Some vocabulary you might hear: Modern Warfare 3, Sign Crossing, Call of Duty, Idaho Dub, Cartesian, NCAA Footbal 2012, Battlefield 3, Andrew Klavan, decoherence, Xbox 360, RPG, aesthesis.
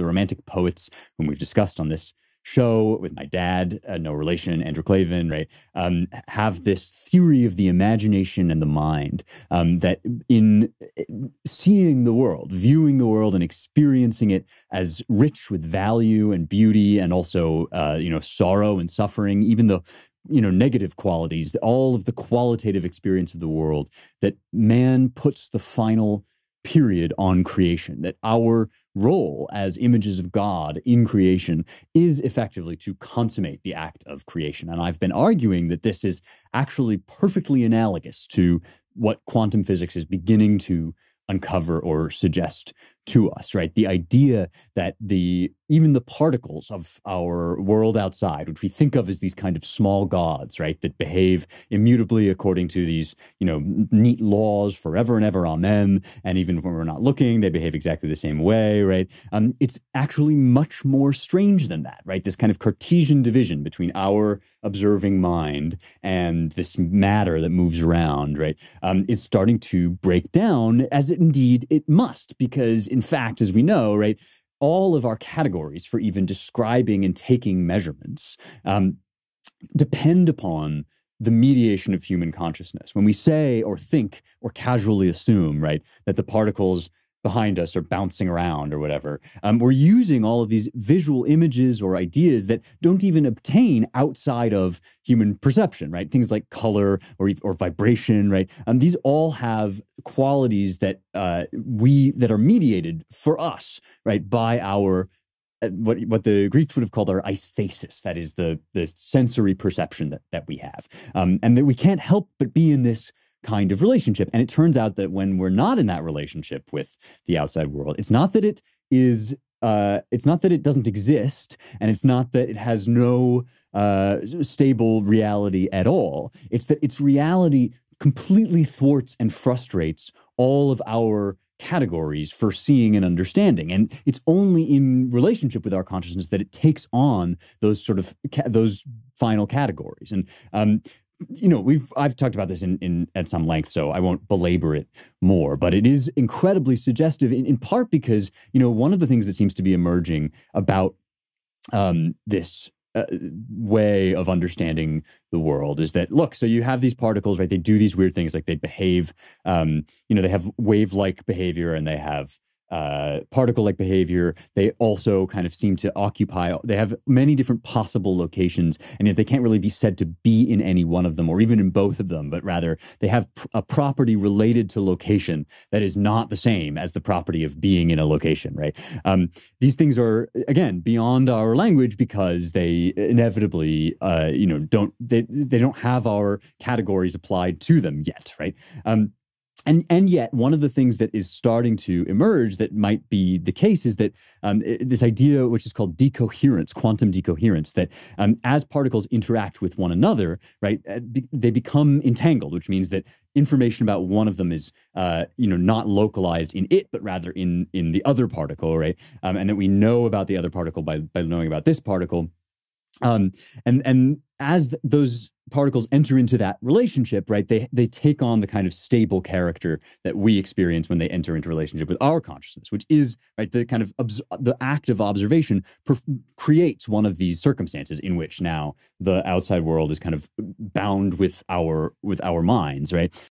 the Romantic poets whom we've discussed on this show with my dad, no relation, Andrew Klavan, right, have this theory of the imagination and the mind that in seeing the world, viewing the world and experiencing it as rich with value and beauty and also, sorrow and suffering, even though, negative qualities, all of the qualitative experience of the world, that man puts the final period on creation, that our role as images of God in creation is effectively to consummate the act of creation. And I've been arguing that this is actually perfectly analogous to what quantum physics is beginning to uncover or suggest to us, right? The idea that even the particles of our world outside, which we think of as these kind of small gods, right, that behave immutably according to these, neat laws forever and ever, amen, and even when we're not looking, they behave exactly the same way, right? It's actually much more strange than that, right? This kind of Cartesian division between our observing mind and this matter that moves around, right, is starting to break down, as indeed it must, because in fact, as we know, right, all of our categories for even describing and taking measurements depend upon the mediation of human consciousness. When we say or think or casually assume, right, that the particles behind us are bouncing around or whatever, we're using all of these visual images or ideas that don't even obtain outside of human perception, right? Things like color or vibration, right? These all have qualities that that are mediated for us, right, by our what the Greeks would have called our aesthesis, that is the sensory perception that we have, and that we can't help but be in this kind of relationship. And it turns out that when we're not in that relationship with the outside world, it's not that it is, it's not that it doesn't exist, and it's not that it has no stable reality at all. It's that its reality completely thwarts and frustrates all of our categories for seeing and understanding. And it's only in relationship with our consciousness that it takes on those sort of, those final categories. And, I've talked about this at some length, so I won't belabor it more, but it is incredibly suggestive in part because, one of the things that seems to be emerging about this way of understanding the world is that, look, so you have these particles, right? They do these weird things, like they behave, they have wave-like behavior and they have particle-like behavior. They also kind of seem to occupy, they have many different possible locations, and yet they can't really be said to be in any one of them or even in both of them, but rather they have a property related to location that is not the same as the property of being in a location, right? These things are, again, beyond our language because they inevitably, they don't have our categories applied to them yet, right? And yet, one of the things that is starting to emerge that might be the case is that this idea, which is called decoherence, quantum decoherence, that as particles interact with one another, right, they become entangled, which means that information about one of them is, not localized in it, but rather in the other particle, right? And that we know about the other particle by knowing about this particle. And as those particles enter into that relationship, right, they take on the kind of stable character that we experience when they enter into relationship with our consciousness, which is, right, the kind of the act of observation creates one of these circumstances in which now the outside world is kind of bound with our minds, right?